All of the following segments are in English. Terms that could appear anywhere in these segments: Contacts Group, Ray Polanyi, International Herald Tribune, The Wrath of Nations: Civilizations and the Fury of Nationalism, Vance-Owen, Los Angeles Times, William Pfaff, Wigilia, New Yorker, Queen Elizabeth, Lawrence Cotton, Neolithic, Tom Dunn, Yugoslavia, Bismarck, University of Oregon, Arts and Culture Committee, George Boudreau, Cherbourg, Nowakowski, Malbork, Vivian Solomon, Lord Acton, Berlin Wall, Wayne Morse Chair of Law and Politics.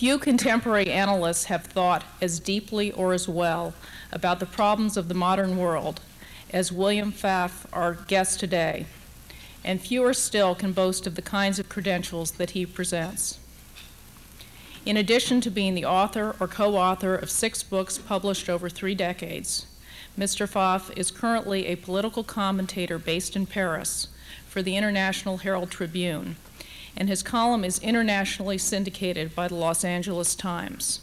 Few contemporary analysts have thought as deeply or as well about the problems of the modern world as William Pfaff, our guest today, and fewer still can boast of the kinds of credentials that he presents. In addition to being the author or co-author of 6 books published over 3 decades, Mr. Pfaff is currently a political commentator based in Paris for the International Herald Tribune, and his column is internationally syndicated by the Los Angeles Times.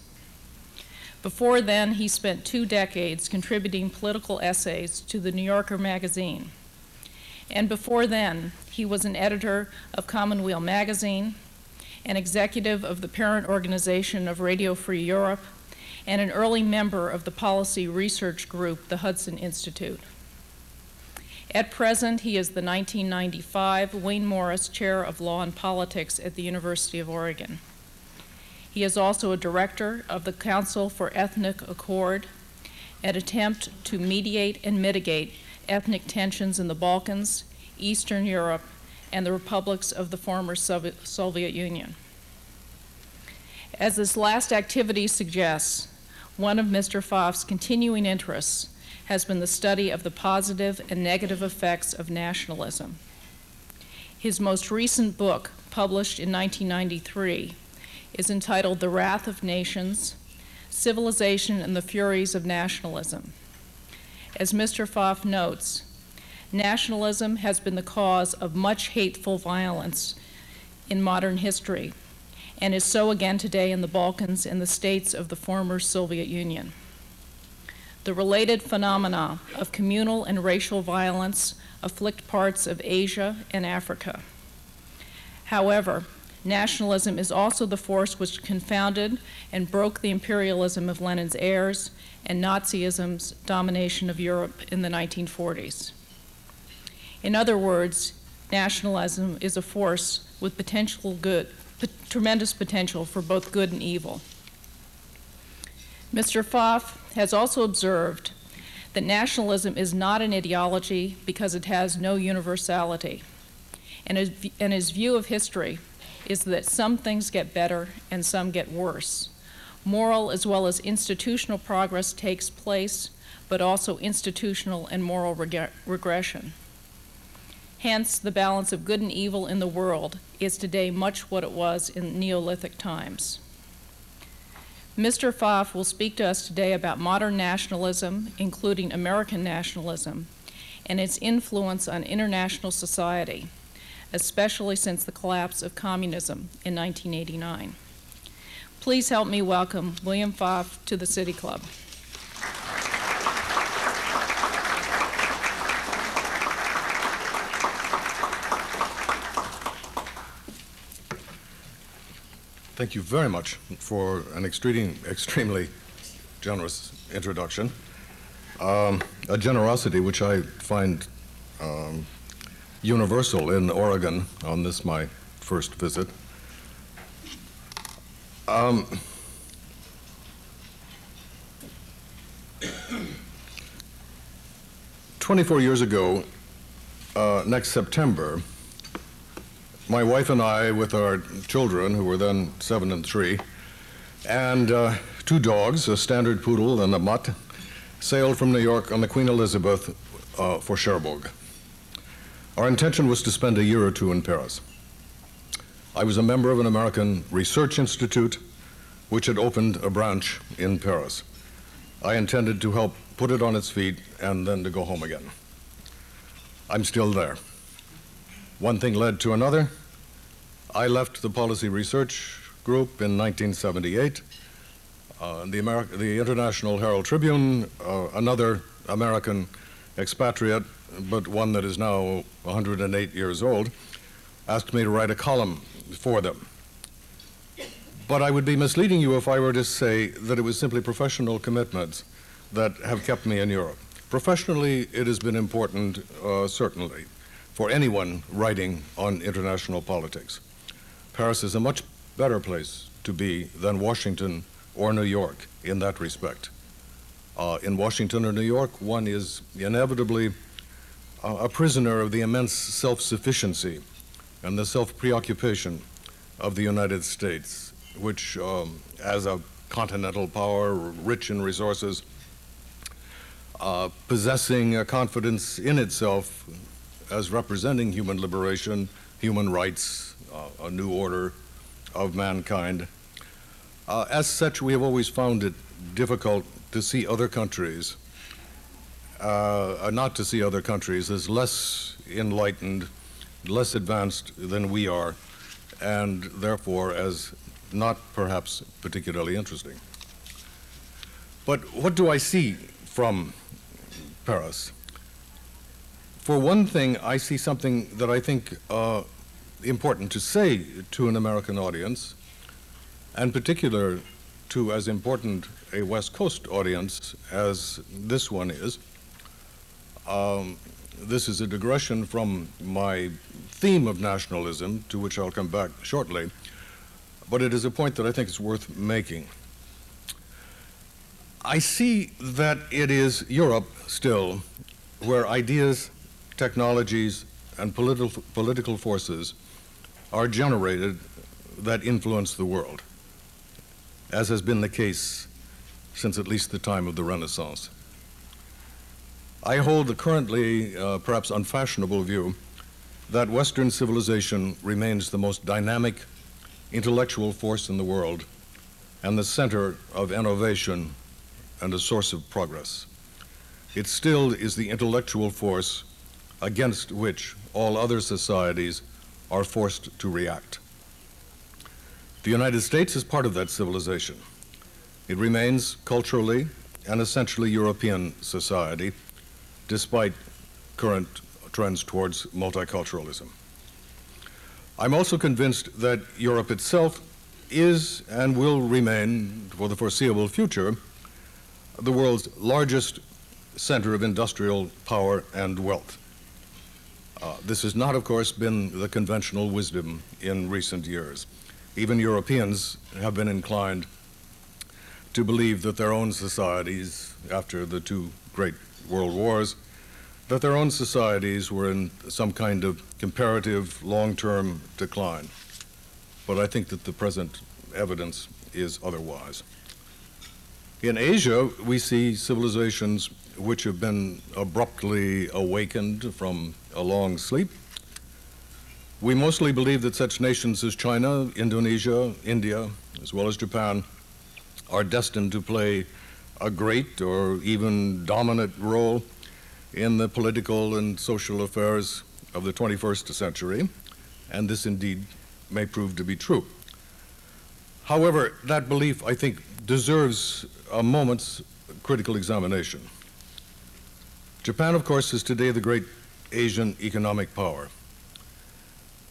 Before then, he spent 2 decades contributing political essays to the New Yorker magazine. And before then, he was an editor of Commonweal magazine, an executive of the parent organization of Radio Free Europe, and an early member of the policy research group, the Hudson Institute. At present, he is the 1995 Wayne Morse Chair of Law and Politics at the University of Oregon. He is also a director of the Council for Ethnic Accord, an attempt to mediate and mitigate ethnic tensions in the Balkans, Eastern Europe, and the republics of the former Soviet Union. As this last activity suggests, one of Mr. Pfaff's continuing interests has been the study of the positive and negative effects of nationalism. His most recent book, published in 1993, is entitled The Wrath of Nations: Civilization and the Furies of Nationalism. As Mr. Pfaff notes, nationalism has been the cause of much hateful violence in modern history, and is so again today in the Balkans and the states of the former Soviet Union. The related phenomena of communal and racial violence afflict parts of Asia and Africa. However, nationalism is also the force which confounded and broke the imperialism of Lenin's heirs and Nazism's domination of Europe in the 1940s. In other words, nationalism is a force with tremendous potential for both good and evil. Mr. Pfaff has also observed that nationalism is not an ideology because it has no universality, and his view of history is that some things get better and some get worse. Moral as well as institutional progress takes place, but also institutional and moral regression. Hence, the balance of good and evil in the world is today much what it was in Neolithic times. Mr. Pfaff will speak to us today about modern nationalism, including American nationalism, and its influence on international society, especially since the collapse of communism in 1989. Please help me welcome William Pfaff to the City Club. Thank you very much for an extremely generous introduction, a generosity which I find universal in Oregon on this, my first visit. 24 years ago, next September, my wife and I, with our children, who were then 7 and 3, and 2 dogs, a standard poodle and a mutt, sailed from New York on the Queen Elizabeth for Cherbourg. Our intention was to spend a year or 2 in Paris. I was a member of an American research institute, which had opened a branch in Paris. I intended to help put it on its feet and then to go home again. I'm still there. One thing led to another. I left the policy research group in 1978. The International Herald Tribune, another American expatriate, but one that is now 108 years old, asked me to write a column for them. But I would be misleading you if I were to say that it was simply professional commitments that have kept me in Europe. Professionally, it has been important, certainly, for anyone writing on international politics. Paris is a much better place to be than Washington or New York in that respect. In Washington or New York, one is inevitably a prisoner of the immense self-sufficiency and the self-preoccupation of the United States which as a continental power, rich in resources, possessing a confidence in itself as representing human liberation, human rights, a new order of mankind. As such, we have always found it difficult to see other countries, not to see other countries as less enlightened, less advanced than we are, and therefore as not perhaps particularly interesting. But what do I see from Paris? For one thing, I see something that I think important to say to an American audience, and particular to as important a West Coast audience as this one is. This is a digression from my theme of nationalism, to which I'll come back shortly, but it is a point that I think is worth making. I see that it is Europe still where ideas, technologies, and political forces are generated that influence the world, as has been the case since at least the time of the Renaissance. I hold the currently perhaps unfashionable view that Western civilization remains the most dynamic intellectual force in the world and the center of innovation and a source of progress. It still is the intellectual force against which all other societies are forced to react. The United States is part of that civilization. It remains culturally an essentially European society, despite current trends towards multiculturalism. I'm also convinced that Europe itself is and will remain, for the foreseeable future, the world's largest center of industrial power and wealth. This has not, of course, been the conventional wisdom in recent years. Even Europeans have been inclined to believe that their own societies, after the two great world wars, that their own societies were in some kind of comparative long-term decline. But I think that the present evidence is otherwise. In Asia, we see civilizations which have been abruptly awakened from a long sleep. We mostly believe that such nations as China, Indonesia, India, as well as Japan, are destined to play a great or even dominant role in the political and social affairs of the 21st century, and this indeed may prove to be true. However, that belief, I think, deserves a moment's critical examination. Japan, of course, is today the great Asian economic power,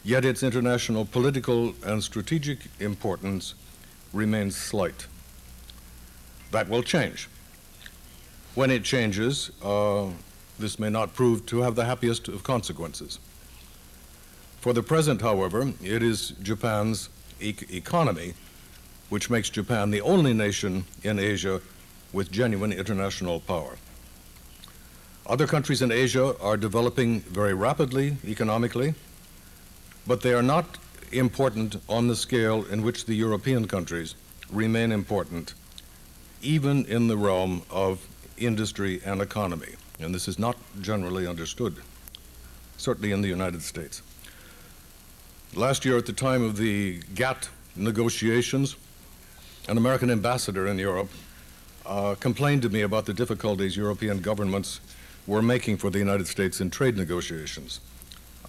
yet its international political and strategic importance remains slight. That will change. When it changes, this may not prove to have the happiest of consequences. For the present, however, it is Japan's economy which makes Japan the only nation in Asia with genuine international power. Other countries in Asia are developing very rapidly economically, but they are not important on the scale in which the European countries remain important, even in the realm of industry and economy. And this is not generally understood, certainly in the United States. Last year, at the time of the GATT negotiations, an American ambassador in Europe complained to me about the difficulties European governments were making for the United States in trade negotiations.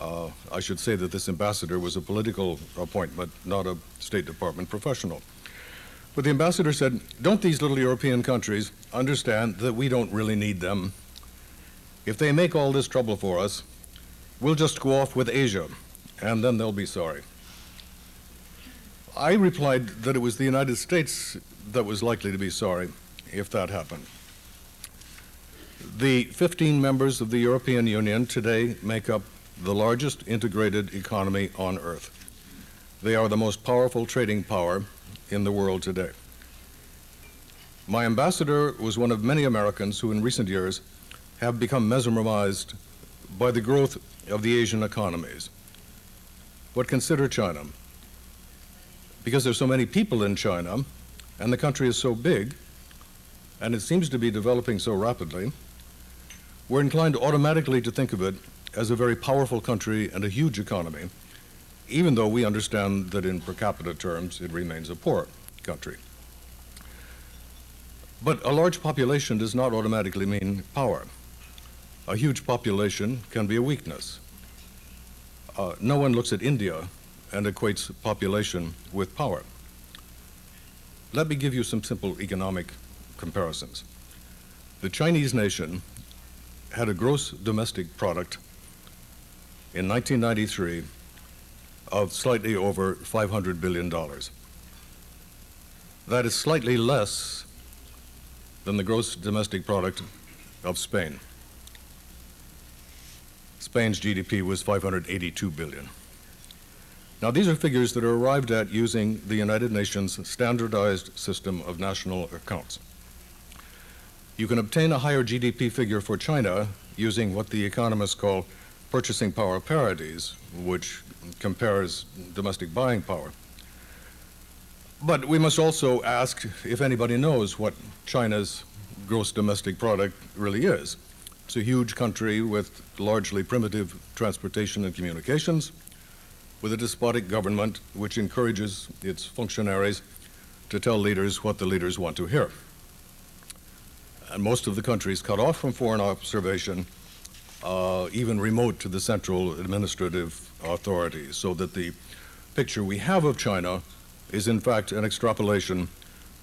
I should say that this ambassador was a political appointment, not a State Department professional. But the ambassador said, "Don't these little European countries understand that we don't really need them? If they make all this trouble for us, we'll just go off with Asia, and then they'll be sorry." I replied that it was the United States that was likely to be sorry if that happened. The 15 members of the European Union today make up the largest integrated economy on earth. They are the most powerful trading power in the world today. My ambassador was one of many Americans who in recent years have become mesmerized by the growth of the Asian economies. But consider China. because there's so many people in China, and the country is so big, and it seems to be developing so rapidly, we're inclined automatically to think of it as a very powerful country and a huge economy, even though we understand that in per capita terms it remains a poor country. But a large population does not automatically mean power. A huge population can be a weakness. No one looks at India and equates population with power. Let me give you some simple economic comparisons. The Chinese nation had a gross domestic product in 1993 of slightly over $500 billion. That is slightly less than the gross domestic product of Spain. Spain's GDP was $582 billion. Now, these are figures that are arrived at using the United Nations standardized system of national accounts. You can obtain a higher GDP figure for China using what the economists call purchasing power parities, which compares domestic buying power. But we must also ask if anybody knows what China's gross domestic product really is. It's a huge country with largely primitive transportation and communications, with a despotic government which encourages its functionaries to tell leaders what the leaders want to hear. And most of the country is cut off from foreign observation, even remote to the central administrative authorities, so that the picture we have of China is in fact an extrapolation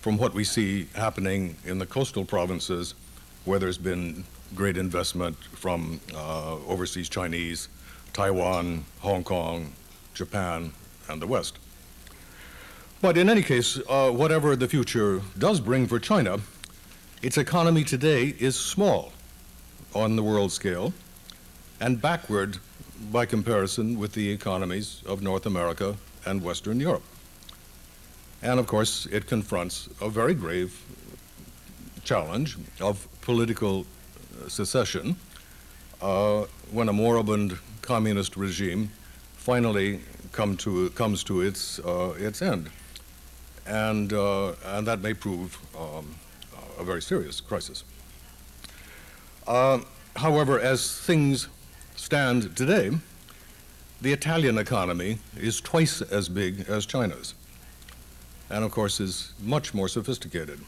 from what we see happening in the coastal provinces where there's been great investment from overseas Chinese, Taiwan, Hong Kong, Japan, and the West. But in any case, whatever the future does bring for China, its economy today is small on the world scale, and backward by comparison with the economies of North America and Western Europe. And of course, it confronts a very grave challenge of political secession when a moribund communist regime finally comes to its end. And that may prove a very serious crisis. However, as things stand today, the Italian economy is twice as big as China's, and of course is much more sophisticated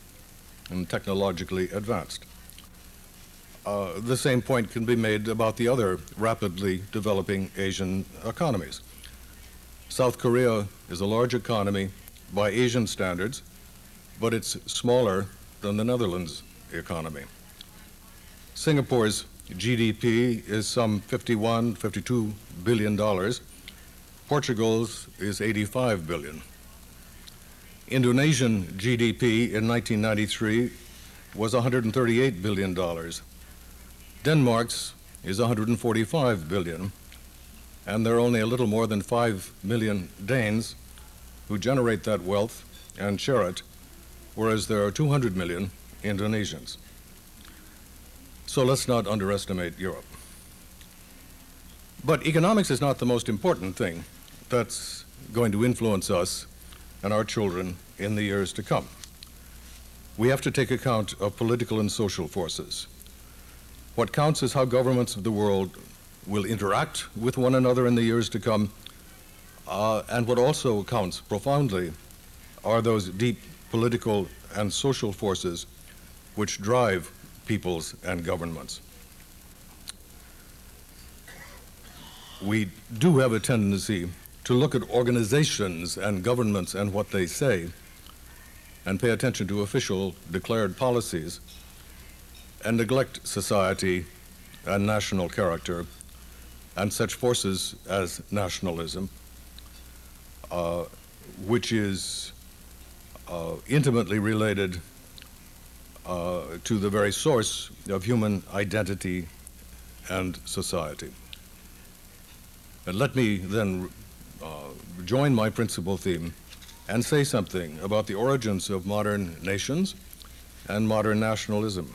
and technologically advanced. The same point can be made about the other rapidly developing Asian economies. South Korea is a large economy by Asian standards, but it's smaller than the Netherlands economy. Singapore's GDP is some $52 billion. Portugal's is $85 billion. Indonesian GDP in 1993 was $138 billion. Denmark's is $145 billion. And there are only a little more than 5 million Danes who generate that wealth and share it, whereas there are 200 million Indonesians. So let's not underestimate Europe. But economics is not the most important thing that's going to influence us and our children in the years to come. We have to take account of political and social forces. What counts is how governments of the world will interact with one another in the years to come, and what also counts profoundly are those deep political and social forces which drive peoples and governments. We do have a tendency to look at organizations and governments and what they say and pay attention to official declared policies and neglect society and national character and such forces as nationalism, which is intimately related to the very source of human identity and society. And let me then join my principal theme and say something about the origins of modern nations and modern nationalism.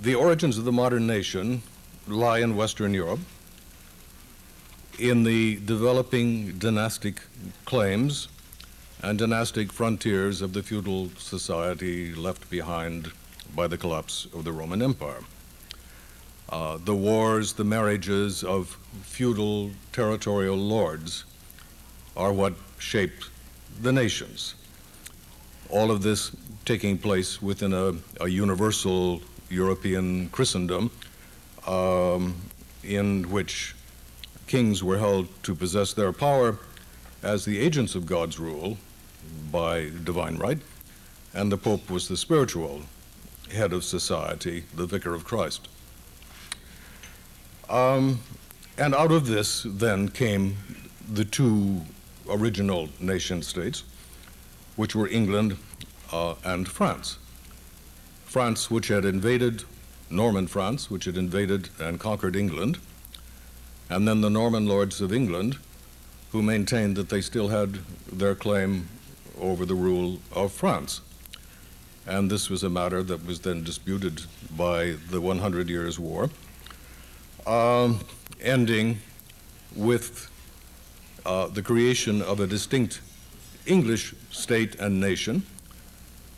The origins of the modern nation lie in Western Europe, in the developing dynastic claims and dynastic frontiers of the feudal society left behind by the collapse of the Roman Empire. The wars, the marriages of feudal territorial lords are what shaped the nations. All of this taking place within a universal European Christendom in which kings were held to possess their power as the agents of God's rule by divine right, and the Pope was the spiritual head of society, the vicar of Christ. And out of this then came the two original nation states, which were England and France. France, which had invaded, Norman France, which had invaded and conquered England, and then the Norman lords of England, who maintained that they still had their claim over the rule of France. And this was a matter that was then disputed by the 100 Years' War, ending with the creation of a distinct English state and nation,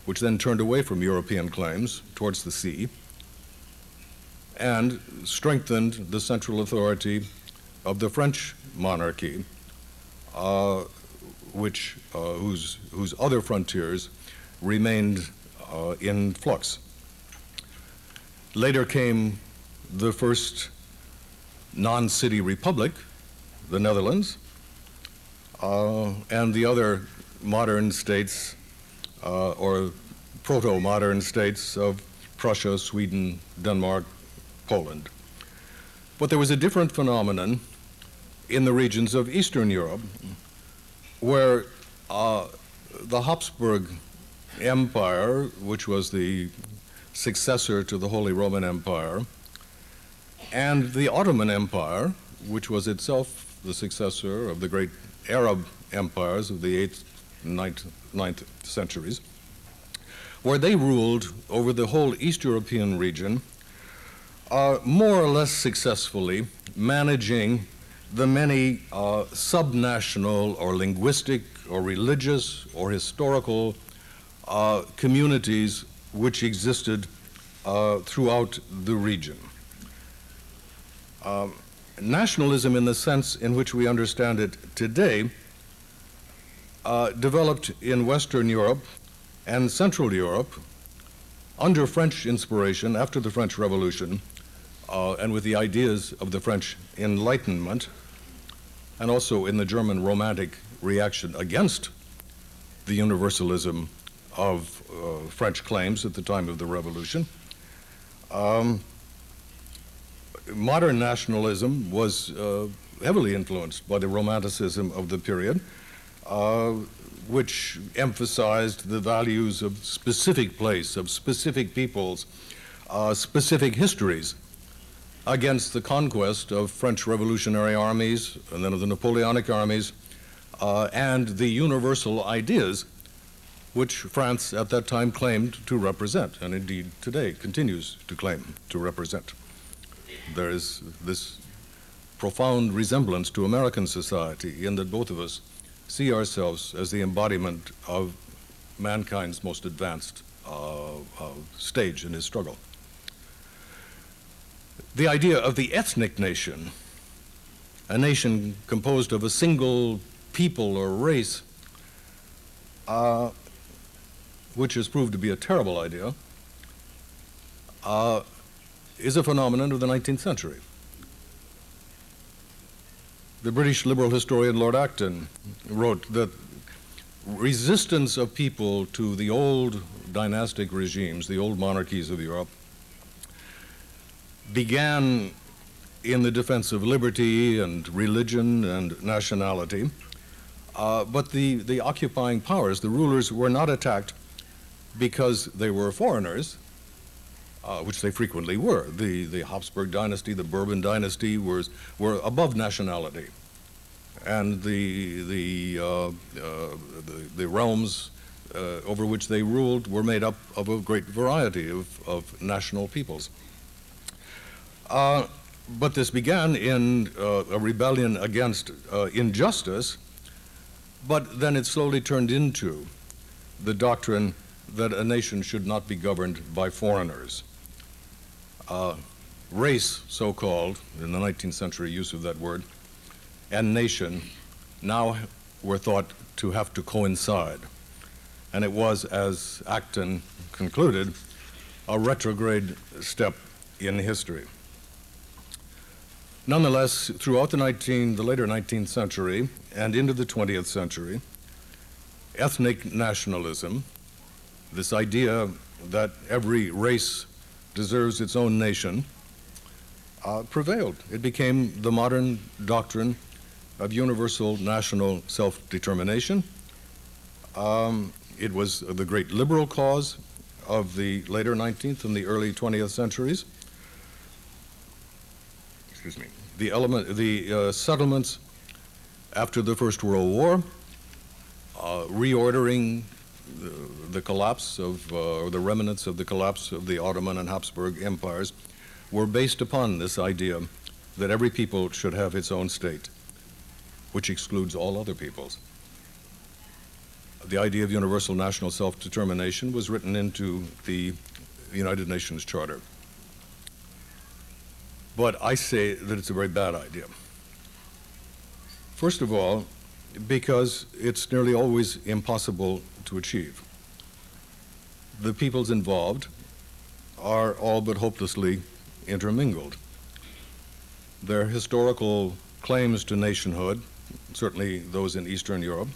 which then turned away from European claims towards the sea and strengthened the central authority of the French monarchy, whose other frontiers remained in flux. Later came the first non-city republic, the Netherlands, and the other modern states, or proto-modern states of Prussia, Sweden, Denmark, Poland. But there was a different phenomenon in the regions of Eastern Europe, where the Habsburg Empire, which was the successor to the Holy Roman Empire, and the Ottoman Empire, which was itself the successor of the great Arab empires of the 8th and 9th centuries, where they ruled over the whole East European region, more or less successfully managing the many subnational or linguistic or religious or historical communities which existed throughout the region. Nationalism, in the sense in which we understand it today, developed in Western Europe and Central Europe under French inspiration after the French Revolution, and with the ideas of the French Enlightenment, and also in the German Romantic reaction against the universalism of French claims at the time of the Revolution. Modern nationalism was heavily influenced by the Romanticism of the period, which emphasized the values of specific place, of specific peoples, specific histories, against the conquest of French revolutionary armies and then of the Napoleonic armies, and the universal ideas which France at that time claimed to represent, and indeed today continues to claim to represent. There is this profound resemblance to American society in that both of us see ourselves as the embodiment of mankind's most advanced stage in his struggle. The idea of the ethnic nation, a nation composed of a single people or race, which has proved to be a terrible idea, is a phenomenon of the 19th century. The British liberal historian Lord Acton wrote that resistance of people to the old dynastic regimes, the old monarchies of Europe, began in the defense of liberty and religion and nationality, but the occupying powers, the rulers, were not attacked because they were foreigners, which they frequently were. The Habsburg dynasty, the Bourbon dynasty were above nationality, and the realms over which they ruled were made up of a great variety of national peoples. But this began in a rebellion against injustice, but then it slowly turned into the doctrine that a nation should not be governed by foreigners. Race, so-called, in the 19th century use of that word, and nation now were thought to have to coincide. And it was, as Acton concluded, a retrograde step in history. Nonetheless, throughout the later 19th century and into the 20th century, ethnic nationalism, this idea that every race deserves its own nation, prevailed. It became the modern doctrine of universal national self-determination. It was the great liberal cause of the later 19th and the early 20th centuries. Excuse me. The settlements after the First World War, reordering the collapse of, or the remnants of the collapse of the Ottoman and Habsburg empires, were based upon this idea that every people should have its own state, which excludes all other peoples. The idea of universal national self-determination was written into the United Nations Charter. But I say that it's a very bad idea. First of all, because it's nearly always impossible to achieve. The peoples involved are all but hopelessly intermingled. Their historical claims to nationhood, certainly those in Eastern Europe,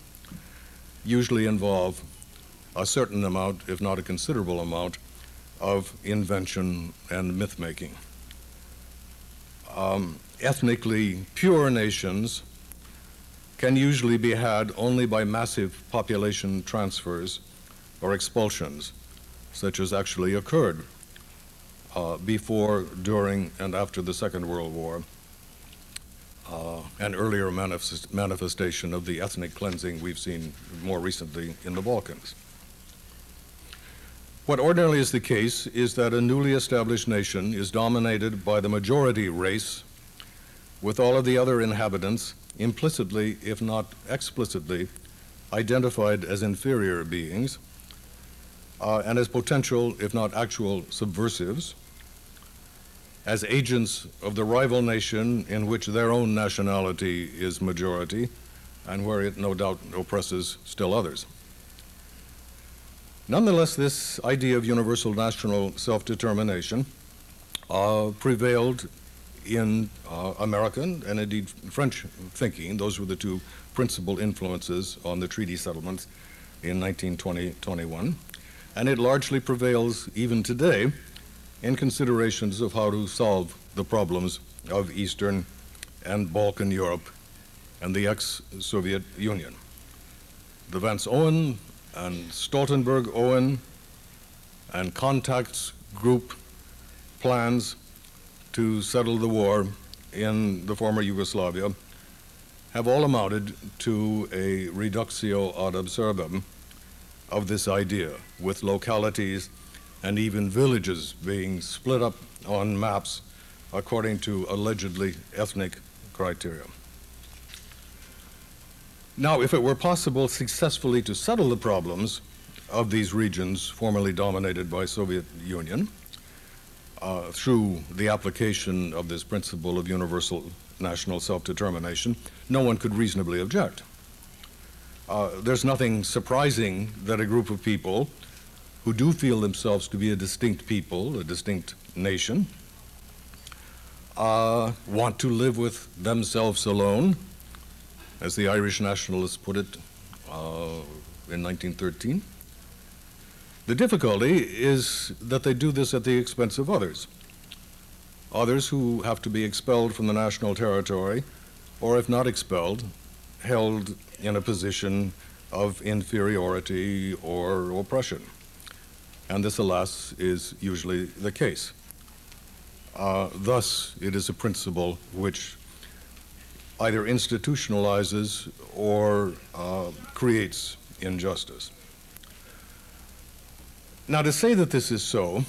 usually involve a certain amount, if not a considerable amount, of invention and myth-making. Ethnically pure nations can usually be had only by massive population transfers or expulsions, such as actually occurred before, during, and after the Second World War, an earlier manifestation of the ethnic cleansing we've seen more recently in the Balkans. What ordinarily is the case is that a newly established nation is dominated by the majority race, with all of the other inhabitants implicitly, if not explicitly, identified as inferior beings and as potential, if not actual, subversives, as agents of the rival nation in which their own nationality is majority and where it no doubt oppresses still others. Nonetheless, this idea of universal national self-determination prevailed in American and indeed French thinking. Those were the two principal influences on the treaty settlements in 1920-21. And it largely prevails even today in considerations of how to solve the problems of Eastern and Balkan Europe and the ex-Soviet Union. The Vance-Owen and Stoltenberg-Owen and Contacts Group plans to settle the war in the former Yugoslavia have all amounted to a reductio ad absurdum of this idea, with localities and even villages being split up on maps according to allegedly ethnic criteria. Now, if it were possible successfully to settle the problems of these regions formerly dominated by Soviet Union, through the application of this principle of universal national self-determination, no one could reasonably object. There's nothing surprising that a group of people who do feel themselves to be a distinct people, a distinct nation, want to live with themselves alone, as the Irish nationalists put it in 1913. The difficulty is that they do this at the expense of others. Others who have to be expelled from the national territory, or if not expelled, held in a position of inferiority or oppression. And this, alas, is usually the case. Thus, it is a principle which either institutionalizes or creates injustice. Now, to say that this is so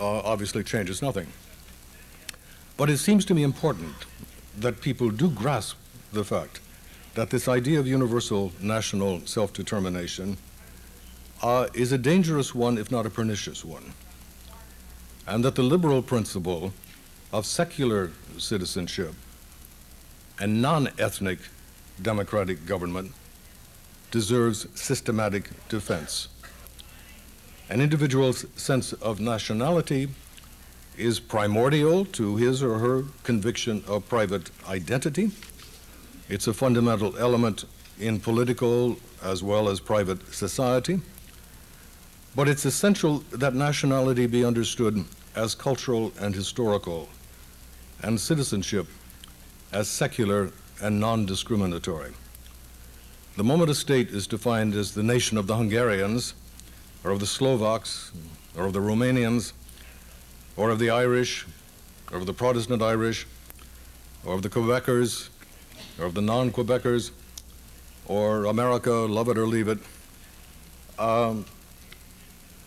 obviously changes nothing. But it seems to me important that people do grasp the fact that this idea of universal national self-determination is a dangerous one, if not a pernicious one, and that the liberal principle of secular citizenship and non-ethnic democratic government deserves systematic defense. An individual's sense of nationality is primordial to his or her conviction of private identity. It's a fundamental element in political as well as private society. But it's essential that nationality be understood as cultural and historical, and citizenship as secular and non-discriminatory. The moment a state is defined as the nation of the Hungarians, or of the Slovaks, or of the Romanians, or of the Irish, or of the Protestant Irish, or of the Quebecers, or of the non-Quebecers, or America, love it or leave it,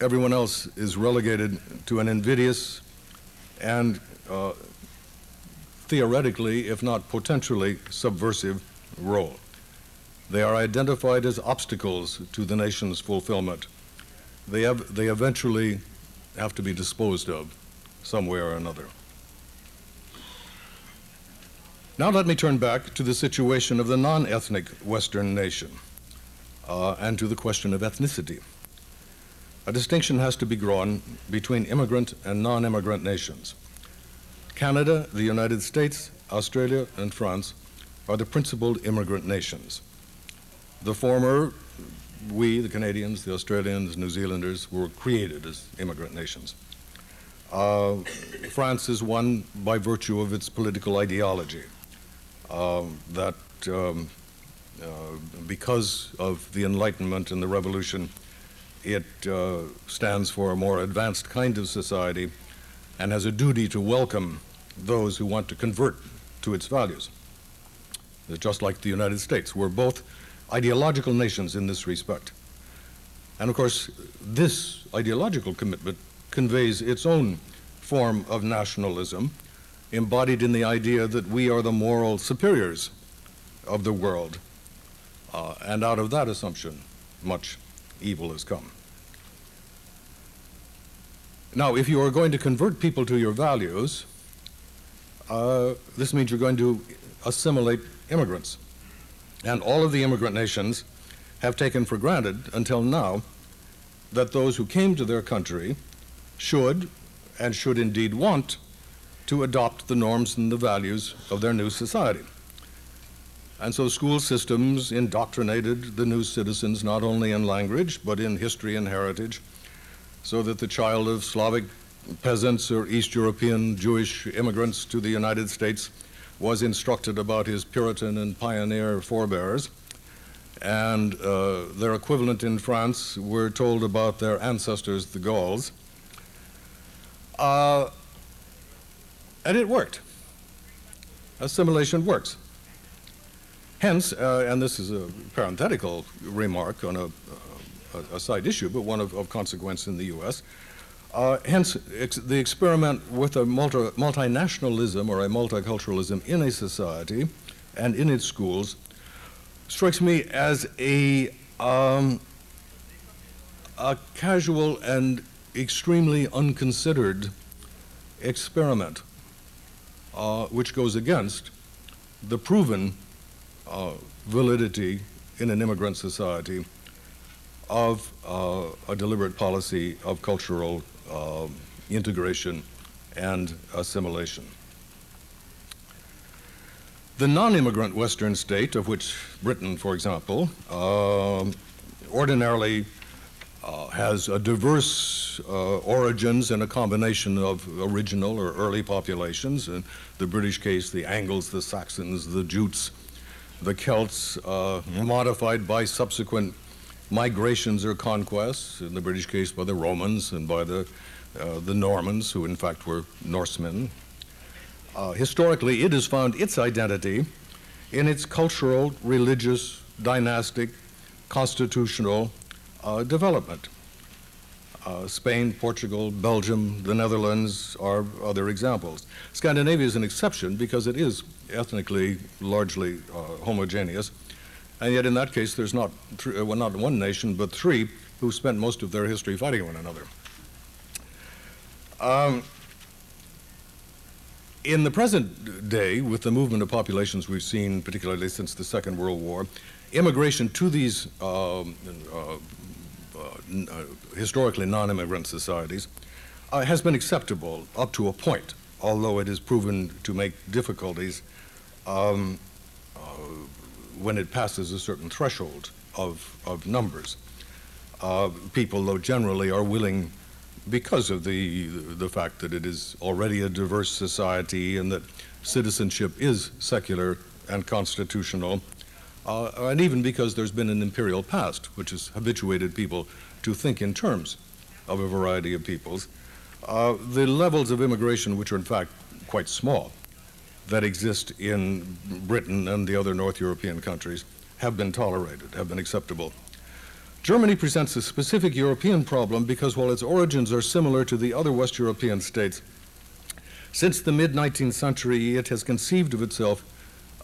everyone else is relegated to an invidious and theoretically, if not potentially, subversive role. They are identified as obstacles to the nation's fulfillment. They eventually have to be disposed of some way or another. Now let me turn back to the situation of the non-ethnic Western nation and to the question of ethnicity. A distinction has to be drawn between immigrant and non-immigrant nations. Canada, the United States, Australia, and France are the principal immigrant nations. The former, we, the Canadians, the Australians, New Zealanders, were created as immigrant nations. France is one by virtue of its political ideology, that because of the Enlightenment and the Revolution, it stands for a more advanced kind of society and has a duty to welcome those who want to convert to its values. Just like the United States, we're both ideological nations in this respect. And of course, this ideological commitment conveys its own form of nationalism, embodied in the idea that we are the moral superiors of the world. And out of that assumption, much evil has come. Now, if you are going to convert people to your values, this means you're going to assimilate immigrants. And all of the immigrant nations have taken for granted until now that those who came to their country should, and should indeed want, to adopt the norms and the values of their new society. And so school systems indoctrinated the new citizens not only in language, but in history and heritage, so that the child of Slavic peasants or East European Jewish immigrants to the United States was instructed about his Puritan and pioneer forebears, and their equivalent in France were told about their ancestors, the Gauls. And it worked. Assimilation works. Hence, and this is a parenthetical remark on a side issue, but one of consequence in the US, hence, the experiment with a multinationalism or a multiculturalism in a society and in its schools strikes me as a casual and extremely unconsidered experiment, which goes against the proven validity in an immigrant society of a deliberate policy of cultural integration and assimilation. The non-immigrant Western state, of which Britain, for example, ordinarily has a diverse origins and a combination of original or early populations. In the British case, the Angles, the Saxons, the Jutes, the Celts, modified by subsequent migrations or conquests, in the British case by the Romans and by the Normans, who in fact were Norsemen. Historically, it has found its identity in its cultural, religious, dynastic, constitutional development. Spain, Portugal, Belgium, the Netherlands are other examples. Scandinavia is an exception because it is ethnically largely homogeneous, and yet in that case there's not one nation but three who spent most of their history fighting one another. In the present day, with the movement of populations we've seen, particularly since the Second World War, immigration to these historically non-immigrant societies has been acceptable up to a point, although it is proven to make difficulties when it passes a certain threshold of numbers. People, though, generally are willing, because of the fact that it is already a diverse society and that citizenship is secular and constitutional, and even because there's been an imperial past which has habituated people to think in terms of a variety of peoples, the levels of immigration, which are in fact quite small, that exist in Britain and the other North European countries have been tolerated, have been acceptable. Germany presents a specific European problem because while its origins are similar to the other West European states, since the mid-19th century it has conceived of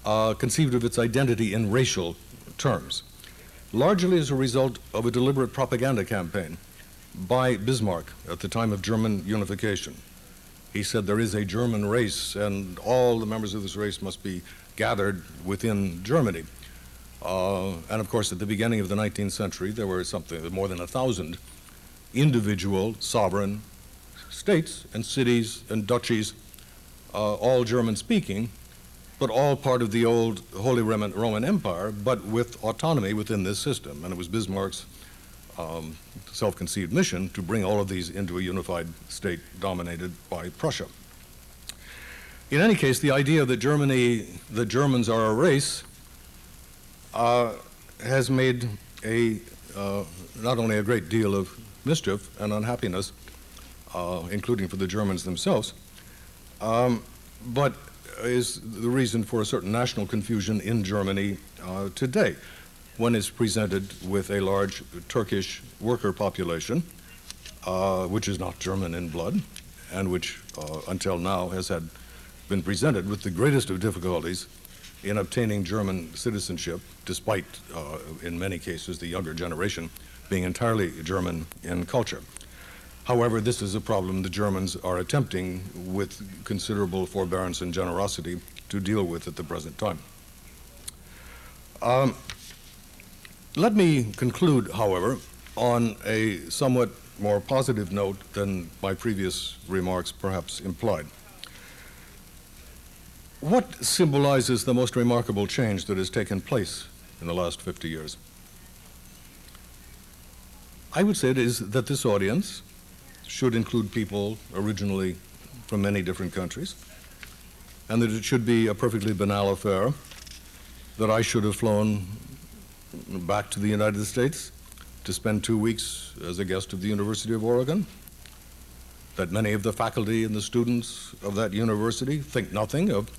its identity in racial terms, largely as a result of a deliberate propaganda campaign by Bismarck at the time of German unification. He said there is a German race and all the members of this race must be gathered within Germany. And of course, at the beginning of the 19th century, there were more than 1,000 individual sovereign states and cities and duchies, all German-speaking, but all part of the old Holy Roman Empire, but with autonomy within this system. And it was Bismarck's self-conceived mission to bring all of these into a unified state dominated by Prussia. In any case, the idea that the Germans are a race, has made not only a great deal of mischief and unhappiness, including for the Germans themselves, but is the reason for a certain national confusion in Germany today. One is presented with a large Turkish worker population, which is not German in blood, and which until now has been presented with the greatest of difficulties in obtaining German citizenship, despite, in many cases, the younger generation being entirely German in culture. However, this is a problem the Germans are attempting with considerable forbearance and generosity to deal with at the present time. Let me conclude, however, on a somewhat more positive note than my previous remarks perhaps implied. What symbolizes the most remarkable change that has taken place in the last 50 years? I would say it is that this audience should include people originally from many different countries, and that it should be a perfectly banal affair that I should have flown back to the United States to spend 2 weeks as a guest of the University of Oregon, that many of the faculty and the students of that university think nothing of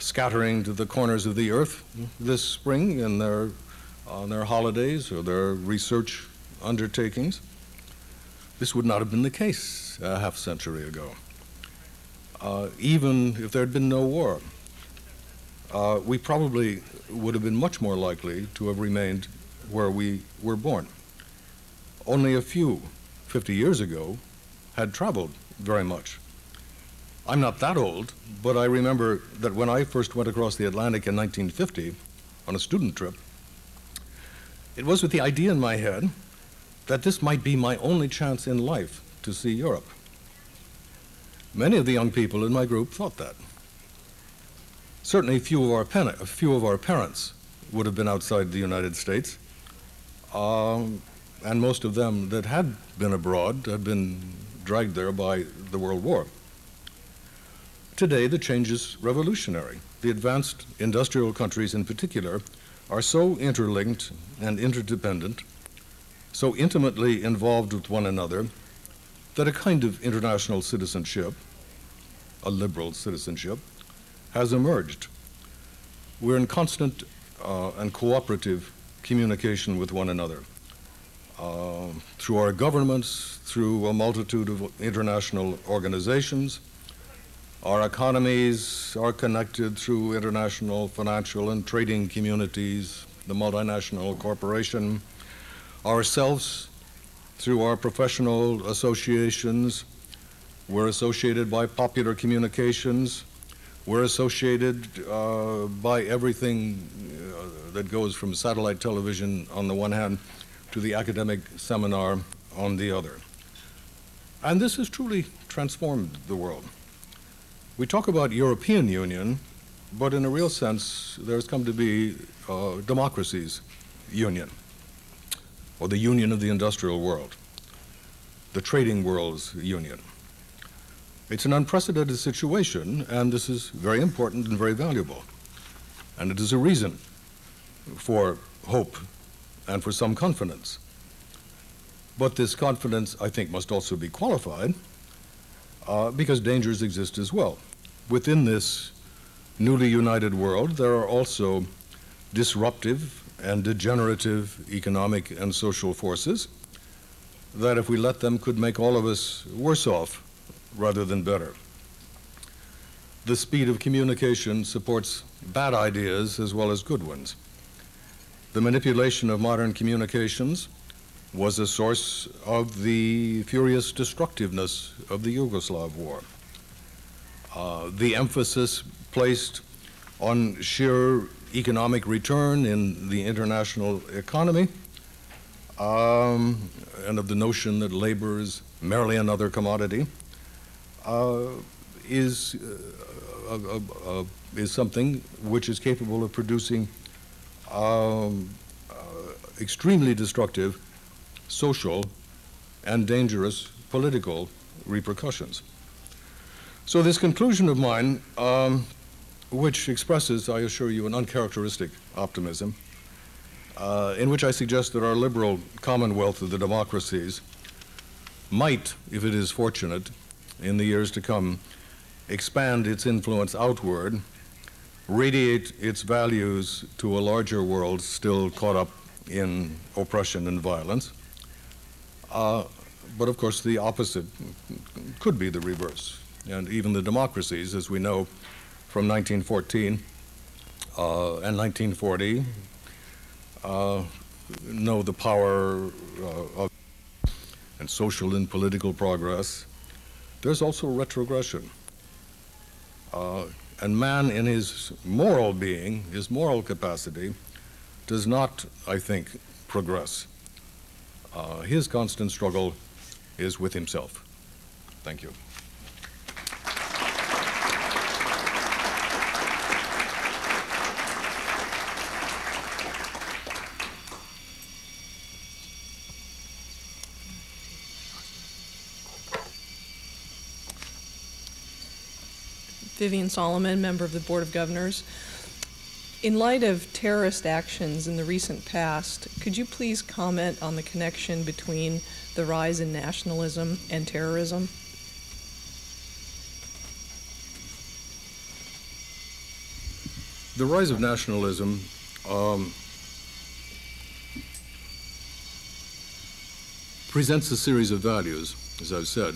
scattering to the corners of the earth this spring in on their holidays or their research undertakings. This would not have been the case a half century ago. Even if there had been no war, we probably would have been much more likely to have remained where we were born. Only a few, 50 years ago, had traveled very much. I'm not that old, but I remember that when I first went across the Atlantic in 1950 on a student trip, it was with the idea in my head that this might be my only chance in life to see Europe. Many of the young people in my group thought that. Certainly a few of our parents would have been outside the United States, and most of them that had been abroad had been dragged there by the World War. Today, the change is revolutionary. The advanced industrial countries in particular are so interlinked and interdependent, so intimately involved with one another, that a kind of international citizenship, a liberal citizenship, has emerged. We're in constant and cooperative communication with one another. through our governments, through a multitude of international organizations. Our economies are connected through international financial and trading communities, the multinational corporation, ourselves through our professional associations. We're associated by popular communications. We're associated by everything that goes from satellite television on the one hand to the academic seminar on the other. And this has truly transformed the world. We talk about European Union, but in a real sense, there's come to be democracies union, or the union of the industrial world, the trading world's union. It's an unprecedented situation, and this is very important and very valuable. And it is a reason for hope and for some confidence. But this confidence, I think, must also be qualified because dangers exist as well. Within this newly united world, there are also disruptive and degenerative economic and social forces that, if we let them, could make all of us worse off rather than better. The speed of communication supports bad ideas as well as good ones. The manipulation of modern communications was a source of the furious destructiveness of the Yugoslav war. The emphasis placed on sheer economic return in the international economy and of the notion that labor is merely another commodity is something which is capable of producing extremely destructive social and dangerous political repercussions. So this conclusion of mine, which expresses, I assure you, an uncharacteristic optimism, in which I suggest that our liberal commonwealth of the democracies might, if it is fortunate, in the years to come, expand its influence outward, radiate its values to a larger world still caught up in oppression and violence. But of course, the opposite could be the reverse. And even the democracies, as we know from 1914 and 1940, know the power of and social and political progress. There's also retrogression. And man in his moral being, his moral capacity, does not, I think, progress. His constant struggle is with himself. Thank you. Vivian Solomon, member of the Board of Governors. In light of terrorist actions in the recent past, could you please comment on the connection between the rise in nationalism and terrorism? The rise of nationalism presents a series of values, as I've said,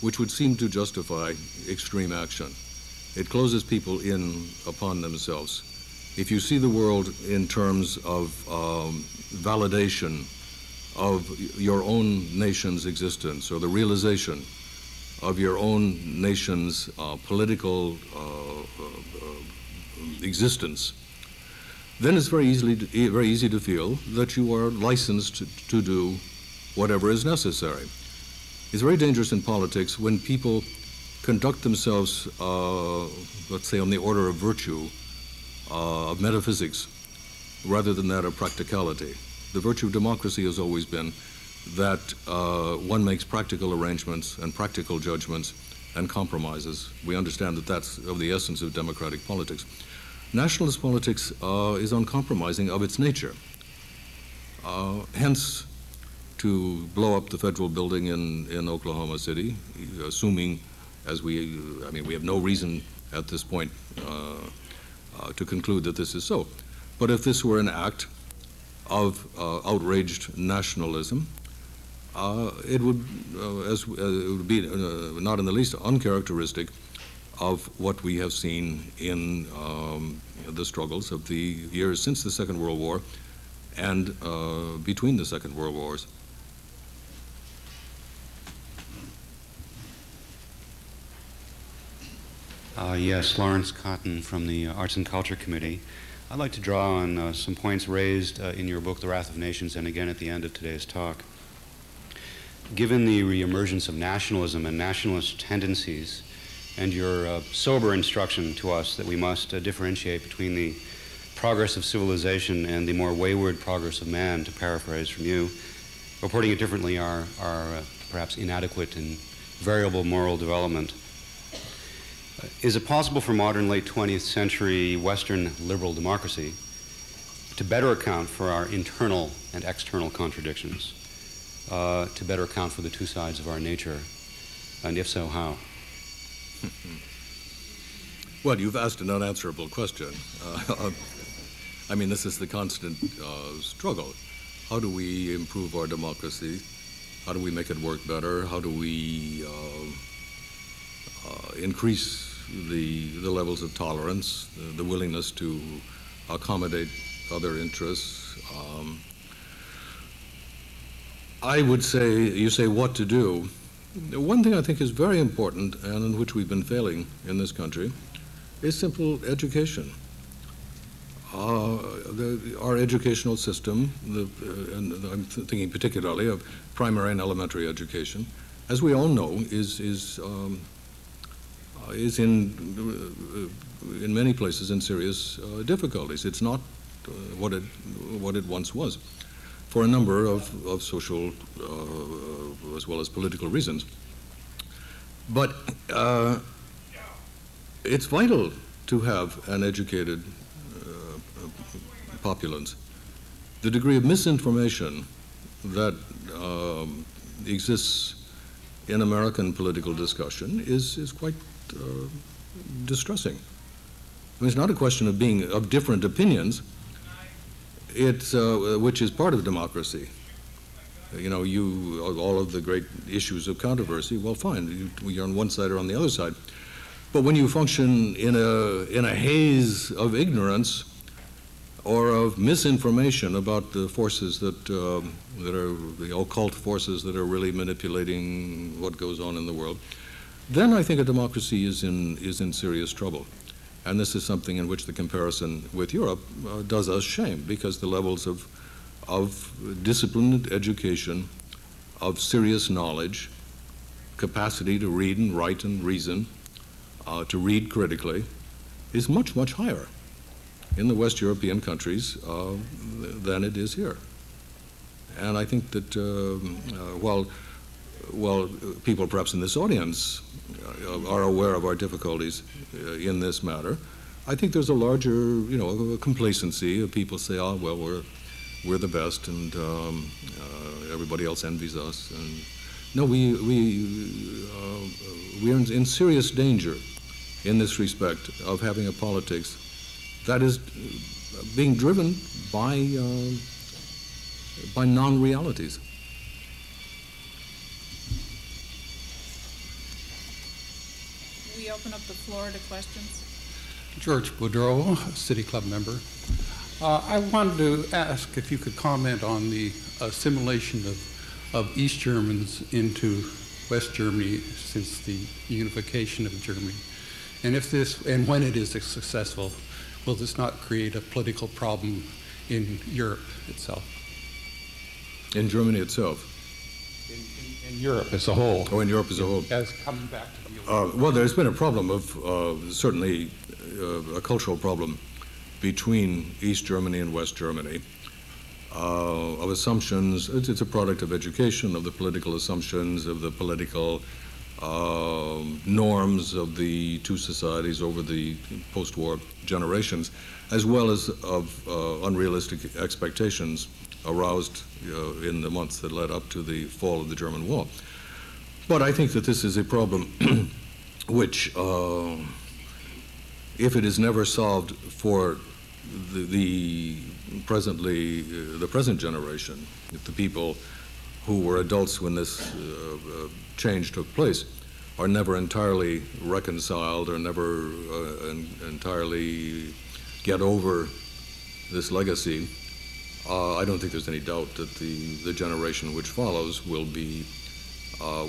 which would seem to justify extreme action. It closes people in upon themselves. If you see the world in terms of validation of your own nation's existence or the realization of your own nation's political existence, then it's very easy to feel that you are licensed to do whatever is necessary. It's very dangerous in politics when people conduct themselves, let's say, on the order of virtue, of metaphysics rather than that of practicality. The virtue of democracy has always been that one makes practical arrangements and practical judgments and compromises. We understand that that's of the essence of democratic politics. Nationalist politics is uncompromising of its nature. Hence, to blow up the federal building in Oklahoma City, assuming, as we have no reason at this point to conclude that this is so. But if this were an act of outraged nationalism, it would be not in the least uncharacteristic of what we have seen in the struggles of the years since the Second World War and between the Second World Wars. Yes, Lawrence Cotton from the Arts and Culture Committee. I'd like to draw on some points raised in your book, The Wrath of Nations, and again at the end of today's talk. Given the reemergence of nationalism and nationalist tendencies, and your sober instruction to us that we must differentiate between the progress of civilization and the more wayward progress of man, to paraphrase from you, reporting it differently are perhaps inadequate and variable moral development. Is it possible for modern late 20th century Western liberal democracy to better account for our internal and external contradictions, to better account for the two sides of our nature? And if so, how? Well, you've asked an unanswerable question. I mean, this is the constant struggle. How do we improve our democracy? How do we make it work better? How do we increase the levels of tolerance, the willingness to accommodate other interests? I would say, you say what to do. One thing I think is very important, and in which we've been failing in this country, is simple education. Our educational system, and I'm thinking particularly of primary and elementary education, as we all know, is in many places in serious difficulties. It's not what it once was, for a number of social as well as political reasons. But it's vital to have an educated populace. The degree of misinformation that exists in American political discussion is quite distressing. I mean, it's not a question of being of different opinions, it's which is part of democracy. You know, all of the great issues of controversy, well, fine, you're on one side or on the other side. But when you function in a haze of ignorance or of misinformation about the forces that are the occult forces that are really manipulating what goes on in the world, then I think a democracy is in serious trouble. And this is something in which the comparison with Europe does us shame, because the levels of disciplined education, of serious knowledge, capacity to read and write and reason, to read critically, is much, much higher in the West European countries than it is here. And I think that while people perhaps in this audience are aware of our difficulties in this matter, I think there's a larger, you know, complacency of people say, oh, well, we're the best, and everybody else envies us. And no, we are in serious danger in this respect of having a politics that is being driven by non-realities. We open up the floor to questions. George Boudreau, City Club member. I wanted to ask if you could comment on the assimilation of East Germans into West Germany since the unification of Germany, and if this and when it is successful, will this not create a political problem in Europe itself? In Germany itself? In Europe as a whole. Oh, in Europe as a whole. As coming back to the US. Well, there's been a problem of, certainly a cultural problem between East Germany and West Germany, of assumptions. It's a product of education, of the political assumptions, of the political norms of the two societies over the post-war generations, as well as of unrealistic expectations aroused in the months that led up to the fall of the German Wall. But I think that this is a problem which, if it is never solved for the presently, the present generation, the people who were adults when this change took place, are never entirely reconciled or never entirely get over this legacy. I don't think there's any doubt that the generation which follows will be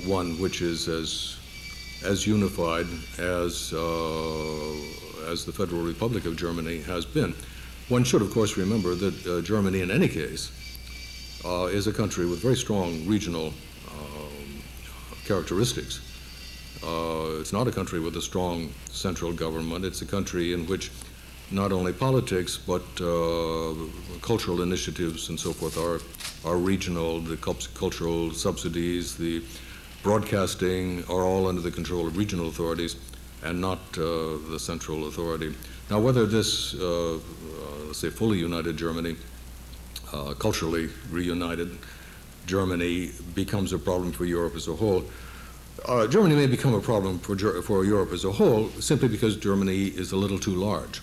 one which is as unified as the Federal Republic of Germany has been. One should, of course, remember that Germany, in any case, is a country with very strong regional characteristics. It's not a country with a strong central government. It's a country in which not only politics, but cultural initiatives and so forth are regional. The cultural subsidies, the broadcasting are all under the control of regional authorities and not the central authority. Now, whether this, let's say, fully united Germany, culturally reunited Germany, becomes a problem for Europe as a whole, Germany may become a problem for Europe as a whole simply because Germany is a little too large.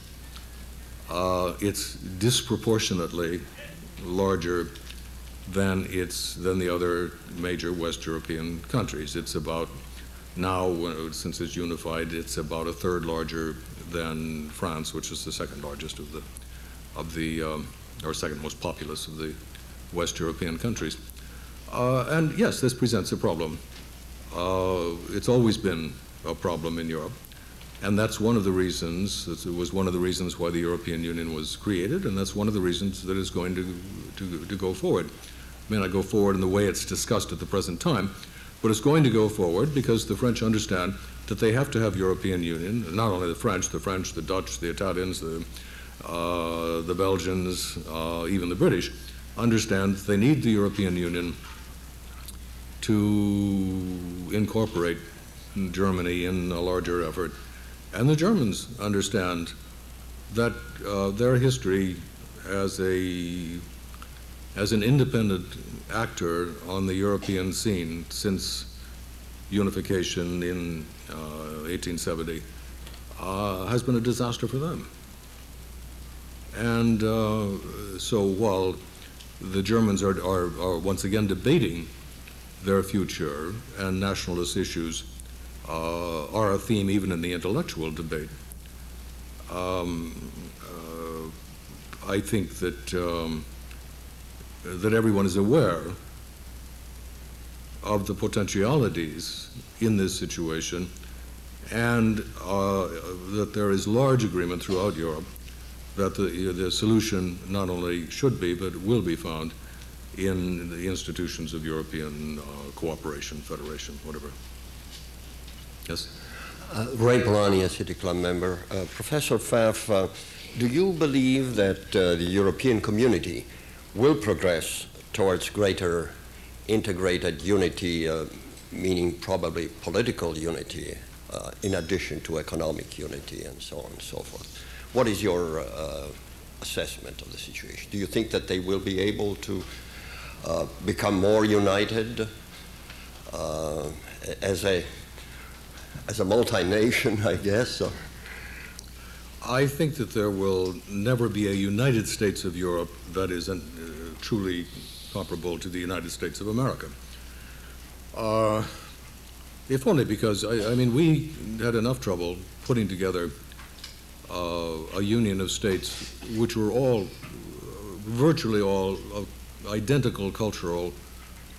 It's disproportionately larger than the other major West European countries. It's about, now since it's unified, it's about a third larger than France, which is the second largest of the or second most populous of the West European countries. And yes, this presents a problem. It's always been a problem in Europe, and that's one of the reasons, it was one of the reasons why the European Union was created, and that's one of the reasons that it's going to go forward. It may not go forward in the way it's discussed at the present time, but it's going to go forward because the French understand that they have to have European Union, not only the French, the Dutch, the Italians, the Belgians, even the British, understand they need the European Union to incorporate Germany in a larger effort. And the Germans understand that their history as an independent actor on the European scene since unification in 1870 has been a disaster for them. And so while the Germans are once again debating their future, and nationalist issues are a theme even in the intellectual debate, I think that that everyone is aware of the potentialities in this situation, and that there is large agreement throughout Europe that the solution not only should be, but will be found in the institutions of European cooperation, federation, whatever. Yes? Ray Polanyi, a City Club member. Professor Pfaff, do you believe that the European community will progress towards greater integrated unity, meaning probably political unity, in addition to economic unity and so on and so forth? What is your assessment of the situation? Do you think that they will be able to become more united as a multi-nation, I guess? Or? I think that there will never be a United States of Europe that is truly comparable to the United States of America. If only because, I mean, we had enough trouble putting together a union of states which were all, virtually all, of identical cultural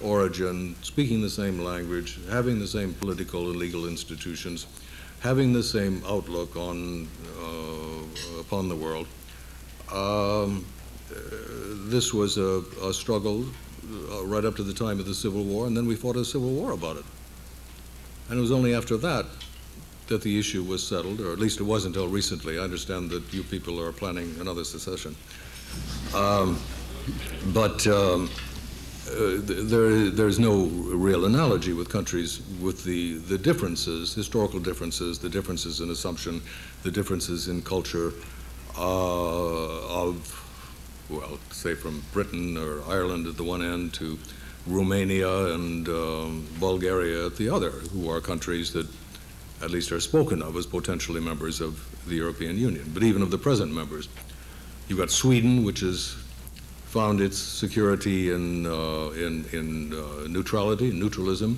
origin, speaking the same language, having the same political and legal institutions, having the same outlook on upon the world. This was a struggle right up to the time of the Civil War, and then we fought a civil war about it. And it was only after that the issue was settled, or at least it was until recently. I understand that you people are planning another secession. There's no real analogy with countries with the differences, historical differences, the differences in assumption, the differences in culture of, well, say from Britain or Ireland at the one end to Romania and Bulgaria at the other, who are countries that at least are spoken of as potentially members of the European Union, but even of the present members. You've got Sweden, which is found its security in neutrality, neutralism,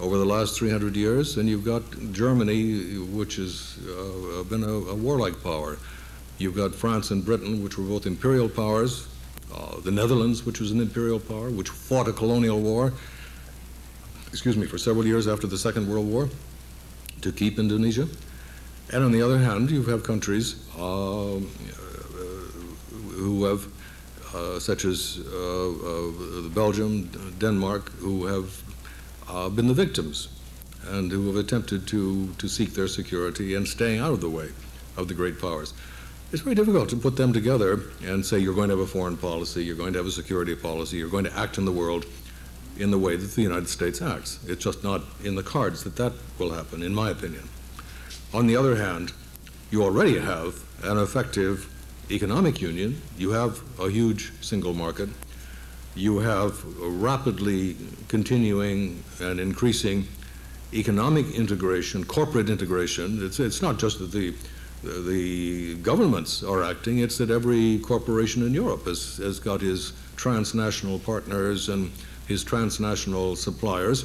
over the last 300 years. And you've got Germany, which has been a warlike power. You've got France and Britain, which were both imperial powers. The Netherlands, which was an imperial power, which fought a colonial war, excuse me, for several years after the Second World War to keep Indonesia. And on the other hand, you have countries who have, such as Belgium, Denmark, who have been the victims and who have attempted to seek their security and staying out of the way of the great powers. It's very difficult to put them together and say you're going to have a foreign policy, you're going to have a security policy, you're going to act in the world in the way that the United States acts. It's just not in the cards that that will happen, in my opinion. On the other hand, you already have an effective economic union. You have a huge single market. You have a rapidly continuing and increasing economic integration, corporate integration. It's not just that the governments are acting, it's that every corporation in Europe has got his transnational partners and his transnational suppliers.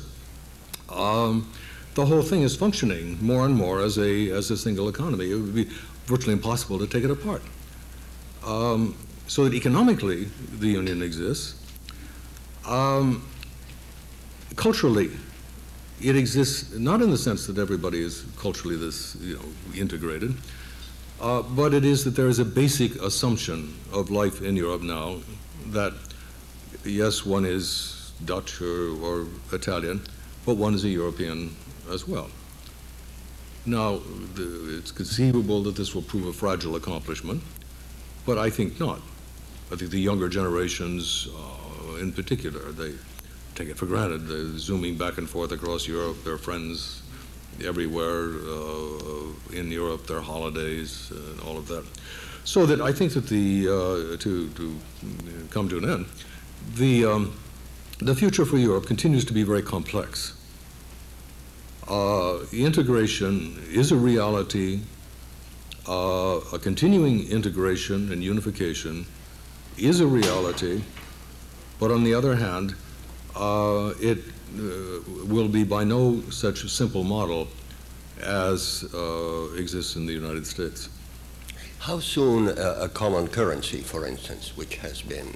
The whole thing is functioning more and more as a single economy. It would be virtually impossible to take it apart. So that economically, the union exists. Culturally, it exists not in the sense that everybody is culturally this, integrated, but it is that there is a basic assumption of life in Europe now that, yes, one is Dutch or Italian, but one is a European as well. Now, it's conceivable that this will prove a fragile accomplishment, but I think not. I think the younger generations, in particular, they take it for granted. They're zooming back and forth across Europe, their friends everywhere in Europe, their holidays, and all of that. So that I think that to come to an end, the future for Europe continues to be very complex. Integration is a reality. A continuing integration and unification is a reality, but on the other hand, it will be by no such simple model as exists in the United States. How soon a common currency, for instance, which has been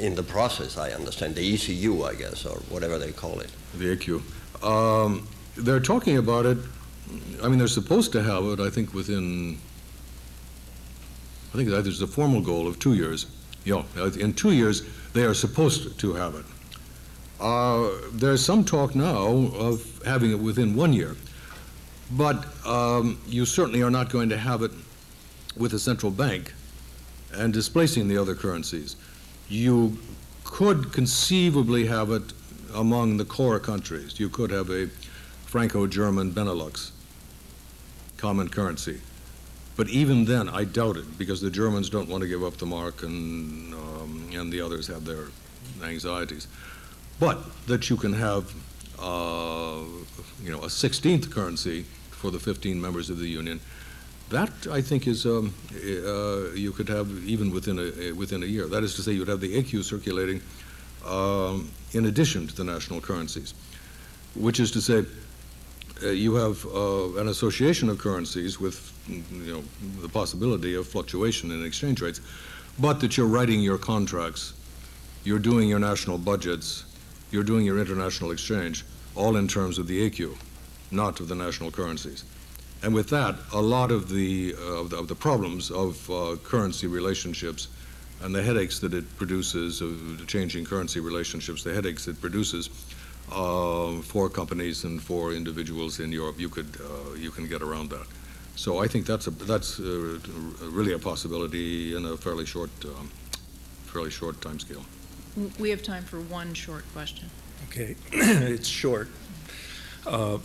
in the process, I understand, the ECU, I guess, or whatever they call it? The ECU. They're talking about it. I mean, they're supposed to have it, I think, within, I think there's a formal goal of 2 years. Yeah, in 2 years, they are supposed to have it. There's some talk now of having it within 1 year, but you certainly are not going to have it with a central bank and displacing the other currencies. You could conceivably have it among the core countries. You could have a Franco-German Benelux common currency. But even then, I doubt it, because the Germans don't want to give up the mark, and the others have their anxieties. But that you can have, a 16th currency for the 15 members of the Union, that I think is you could have even within a year. That is to say, you'd have the ECU circulating in addition to the national currencies, which is to say. You have an association of currencies with, the possibility of fluctuation in exchange rates, but that you're writing your contracts, you're doing your national budgets, you're doing your international exchange, all in terms of the ECU, not of the national currencies. And with that, a lot of the problems of currency relationships and the headaches that it produces, of changing currency relationships, the headaches it produces, for companies and for individuals in Europe, you can get around that. So I think that's really a possibility in a fairly short timescale. We have time for one short question. Okay, it's short.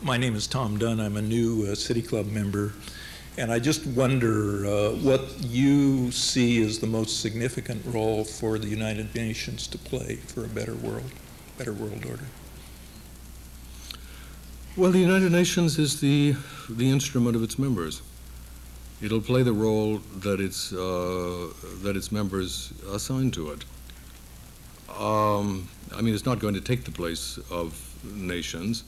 My name is Tom Dunn. I'm a new City Club member, and I just wonder what you see as the most significant role for the United Nations to play for a better world order. Well, the United Nations is the instrument of its members. It'll play the role that its members assign to it. I mean, it's not going to take the place of nations.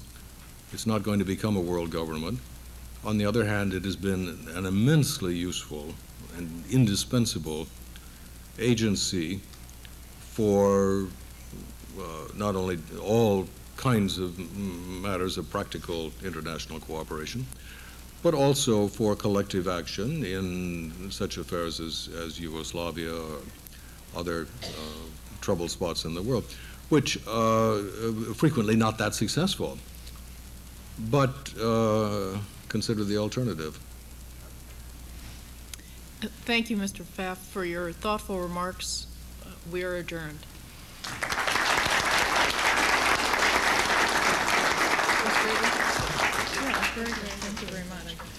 It's not going to become a world government. On the other hand, it has been an immensely useful and indispensable agency for not only all kinds of matters of practical international cooperation, but also for collective action in such affairs as Yugoslavia or other trouble spots in the world, which are frequently not that successful. But consider the alternative. Thank you, Mr. Pfaff, for your thoughtful remarks. We are adjourned. Thank you very much.